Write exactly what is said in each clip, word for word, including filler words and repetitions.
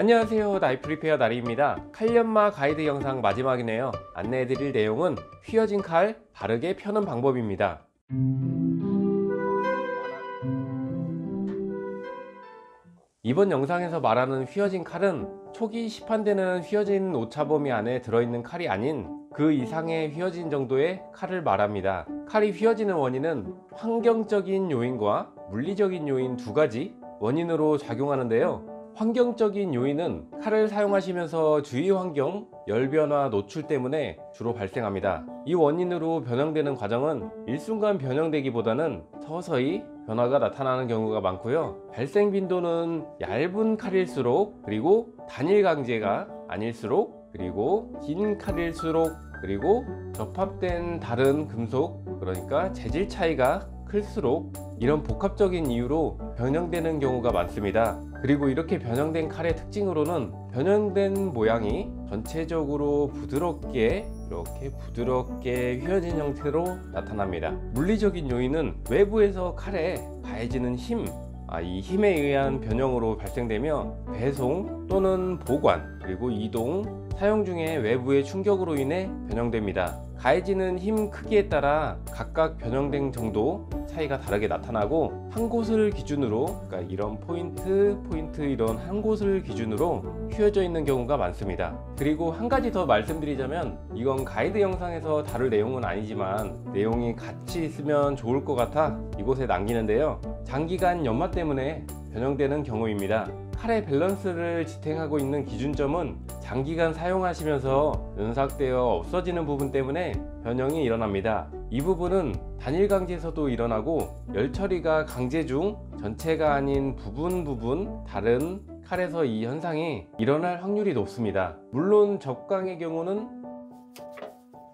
안녕하세요, 나이프리페어 나리입니다. 칼연마 가이드 영상 마지막이네요. 안내해드릴 내용은 휘어진 칼 바르게 펴는 방법입니다. 이번 영상에서 말하는 휘어진 칼은 초기 시판되는 휘어진 오차범위 안에 들어있는 칼이 아닌 그 이상의 휘어진 정도의 칼을 말합니다. 칼이 휘어지는 원인은 환경적인 요인과 물리적인 요인 두 가지 원인으로 작용하는데요. 환경적인 요인은 칼을 사용하시면서 주위 환경, 열변화, 노출 때문에 주로 발생합니다. 이 원인으로 변형되는 과정은 일순간 변형되기보다는 서서히 변화가 나타나는 경우가 많고요. 발생 빈도는 얇은 칼일수록, 그리고 단일 강제가 아닐수록, 그리고 긴 칼일수록, 그리고 접합된 다른 금속, 그러니까 재질 차이가 클수록 이런 복합적인 이유로 변형되는 경우가 많습니다. 그리고 이렇게 변형된 칼의 특징으로는 변형된 모양이 전체적으로 부드럽게 이렇게 부드럽게 휘어진 형태로 나타납니다. 물리적인 요인은 외부에서 칼에 가해지는 힘, 아, 이 힘에 의한 변형으로 발생되며 배송 또는 보관, 그리고 이동, 사용 중에 외부의 충격으로 인해 변형됩니다. 가해지는 힘 크기에 따라 각각 변형된 정도 차이가 다르게 나타나고, 한 곳을 기준으로, 그러니까 이런 포인트, 포인트 이런 한 곳을 기준으로 휘어져 있는 경우가 많습니다. 그리고 한 가지 더 말씀드리자면, 이건 가이드 영상에서 다룰 내용은 아니지만 내용이 같이 있으면 좋을 것 같아 이곳에 남기는데요. 장기간 연마 때문에 변형되는 경우입니다. 칼의 밸런스를 지탱하고 있는 기준점은 장기간 사용하시면서 연삭되어 없어지는 부분 때문에 변형이 일어납니다. 이 부분은 단일 강제에서도 일어나고, 열 처리가 강제 중 전체가 아닌 부분 부분 다른 칼에서 이 현상이 일어날 확률이 높습니다. 물론 적강의 경우는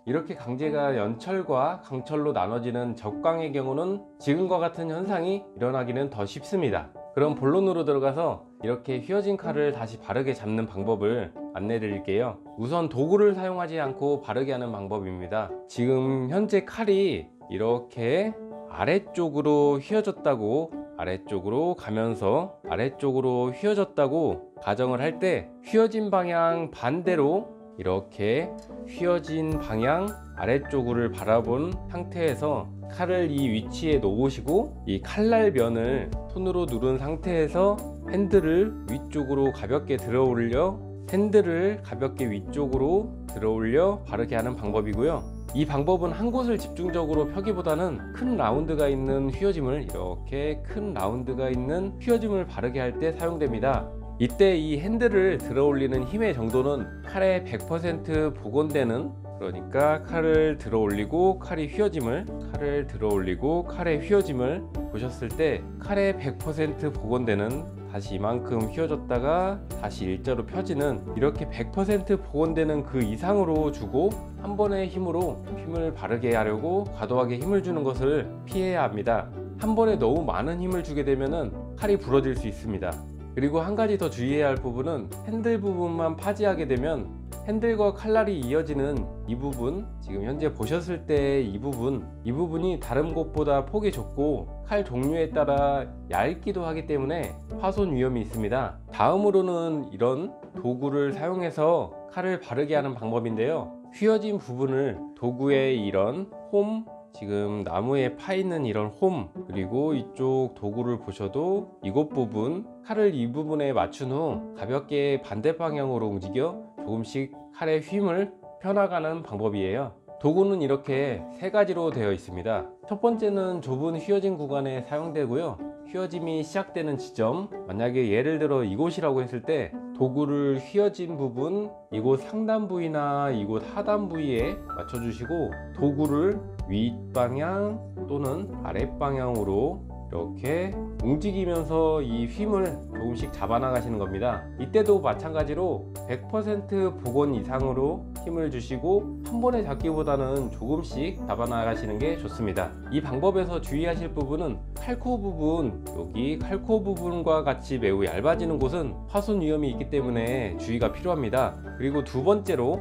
이렇게 강제가 연철과 강철로 나눠지는 적강의 경우는 지금과 같은 현상이 일어나기는 더 쉽습니다. 그럼 본론으로 들어가서 이렇게 휘어진 칼을 다시 바르게 잡는 방법을 안내 드릴게요. 우선 도구를 사용하지 않고 바르게 하는 방법입니다. 지금 현재 칼이 이렇게 아래쪽으로 휘어졌다고, 아래쪽으로 가면서 아래쪽으로 휘어졌다고 가정을 할 때, 휘어진 방향 반대로 이렇게 휘어진 방향 아래쪽을 바라본 상태에서 칼을 이 위치에 놓으시고, 이 칼날면을 손으로 누른 상태에서 핸들을 위쪽으로 가볍게 들어 올려, 핸들을 가볍게 위쪽으로 들어 올려 바르게 하는 방법이고요. 이 방법은 한 곳을 집중적으로 펴기보다는 큰 라운드가 있는 휘어짐을, 이렇게 큰 라운드가 있는 휘어짐을 바르게 할 때 사용됩니다. 이때 이 핸들을 들어 올리는 힘의 정도는 칼에 백 퍼센트 복원되는, 그러니까 칼을 들어 올리고 칼이 휘어짐을, 칼을 들어 올리고 칼의 휘어짐을 보셨을 때 칼에 백 퍼센트 복원되는, 다시 이만큼 휘어졌다가 다시 일자로 펴지는, 이렇게 백 퍼센트 복원되는 그 이상으로 주고, 한 번의 힘으로 힘을 바르게 하려고 과도하게 힘을 주는 것을 피해야 합니다. 한 번에 너무 많은 힘을 주게 되면은 칼이 부러질 수 있습니다. 그리고 한 가지 더 주의해야 할 부분은, 핸들 부분만 파지하게 되면 핸들과 칼날이 이어지는 이 부분, 지금 현재 보셨을 때 이 부분, 이 부분이 다른 곳보다 폭이 좁고 칼 종류에 따라 얇기도 하기 때문에 파손 위험이 있습니다. 다음으로는 이런 도구를 사용해서 칼을 바르게 하는 방법인데요. 휘어진 부분을 도구에 이런 홈, 지금 나무에 파 있는 이런 홈, 그리고 이쪽 도구를 보셔도 이곳 부분, 칼을 이 부분에 맞춘 후 가볍게 반대 방향으로 움직여 조금씩 칼의 힘을 펴나가는 방법이에요. 도구는 이렇게 세 가지로 되어 있습니다. 첫 번째는 좁은 휘어진 구간에 사용되고요. 휘어짐이 시작되는 지점, 만약에 예를 들어 이곳이라고 했을 때 도구를 휘어진 부분, 이곳 상단 부위나 이곳 하단 부위에 맞춰주시고, 도구를 윗방향 또는 아랫방향으로 이렇게 움직이면서 이 힘을 조금씩 잡아나가시는 겁니다. 이때도 마찬가지로 백 퍼센트 복원 이상으로 힘을 주시고, 한 번에 잡기보다는 조금씩 잡아나가시는 게 좋습니다. 이 방법에서 주의하실 부분은, 칼코 부분, 여기 칼코 부분과 같이 매우 얇아지는 곳은 파손 위험이 있기 때문에 주의가 필요합니다. 그리고 두 번째로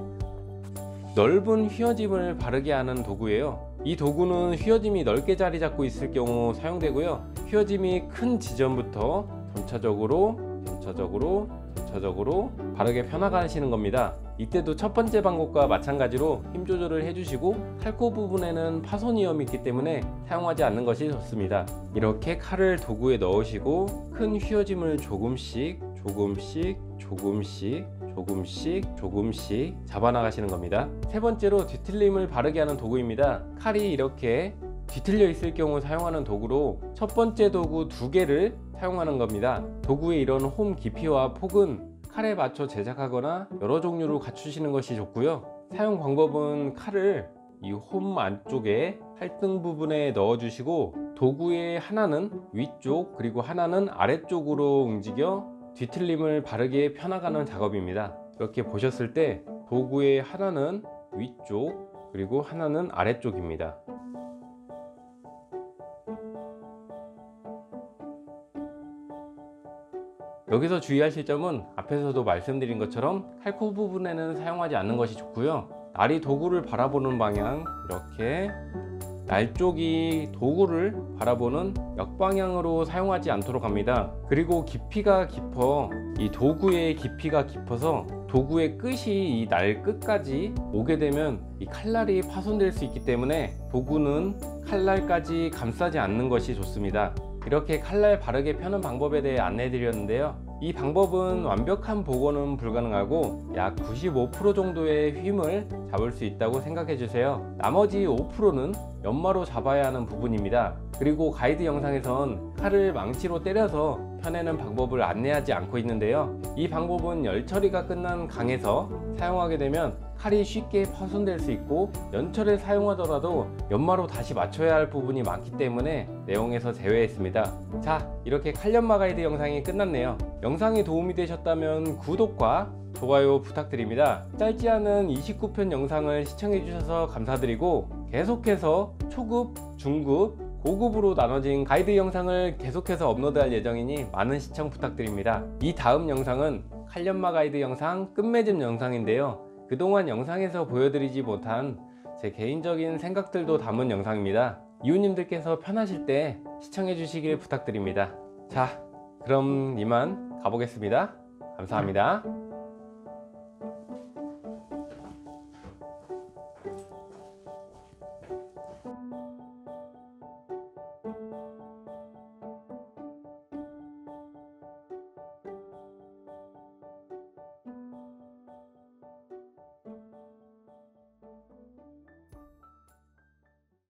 넓은 휘어짐을 바르게 하는 도구예요. 이 도구는 휘어짐이 넓게 자리 잡고 있을 경우 사용되고요. 휘어짐이 큰 지점부터 점차적으로 점차적으로 점차적으로 바르게 펴나가시는 겁니다. 이때도 첫 번째 방법과 마찬가지로 힘 조절을 해주시고 칼코 부분에는 파손 위험이 있기 때문에 사용하지 않는 것이 좋습니다. 이렇게 칼을 도구에 넣으시고 큰 휘어짐을 조금씩 조금씩 조금씩 조금씩 조금씩 잡아나가시는 겁니다. 세 번째로 뒤틀림을 바르게 하는 도구입니다. 칼이 이렇게 뒤틀려 있을 경우 사용하는 도구로 첫 번째 도구 두 개를 사용하는 겁니다. 도구의 이런 홈 깊이와 폭은 칼에 맞춰 제작하거나 여러 종류로 갖추시는 것이 좋고요. 사용 방법은 칼을 이 홈 안쪽에 칼등 부분에 넣어 주시고 도구의 하나는 위쪽 그리고 하나는 아래쪽으로 움직여 뒤틀림을 바르게 펴나가는 작업입니다. 이렇게 보셨을 때 도구의 하나는 위쪽 그리고 하나는 아래쪽입니다. 여기서 주의하실 점은 앞에서도 말씀드린 것처럼 칼코 부분에는 사용하지 않는 것이 좋고요. 날이 도구를 바라보는 방향, 이렇게 날 쪽이 도구를 바라보는 역방향으로 사용하지 않도록 합니다. 그리고 깊이가 깊어 이 도구의 깊이가 깊어서 도구의 끝이 이 날 끝까지 오게 되면 이 칼날이 파손될 수 있기 때문에 도구는 칼날까지 감싸지 않는 것이 좋습니다. 이렇게 칼날 바르게 펴는 방법에 대해 안내해 드렸는데요. 이 방법은 완벽한 복원은 불가능하고 약 구십오 퍼센트 정도의 힘을 잡을 수 있다고 생각해 주세요. 나머지 오 퍼센트는 연마로 잡아야 하는 부분입니다. 그리고 가이드 영상에선 칼을 망치로 때려서 펴내는 방법을 안내하지 않고 있는데요. 이 방법은 열처리가 끝난 강에서 사용하게 되면 칼이 쉽게 파손될 수 있고 연철에 사용하더라도 연마로 다시 맞춰야 할 부분이 많기 때문에 내용에서 제외했습니다. 자, 이렇게 칼연마 가이드 영상이 끝났네요. 영상이 도움이 되셨다면 구독과 좋아요 부탁드립니다. 짧지 않은 이십구 편 영상을 시청해 주셔서 감사드리고 계속해서 초급, 중급, 고급으로 나눠진 가이드 영상을 계속해서 업로드할 예정이니 많은 시청 부탁드립니다. 이 다음 영상은 칼연마 가이드 영상 끝맺음 영상인데요. 그동안 영상에서 보여드리지 못한 제 개인적인 생각들도 담은 영상입니다. 이웃님들께서 편하실 때 시청해 주시길 부탁드립니다. 자, 그럼 이만 가보겠습니다. 감사합니다.